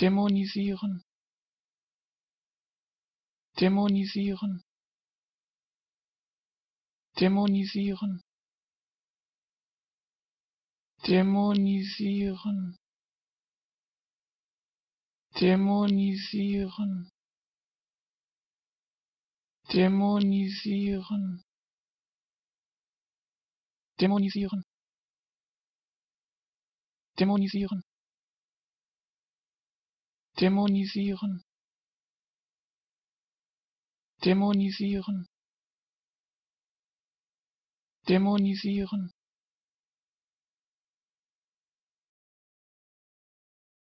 Dämonisieren. Dämonisieren. Dämonisieren. Dämonisieren. Dämonisieren. Dämonisieren. Dämonisieren. Dämonisieren. Dämonisieren. Dämonisieren. Dämonisieren.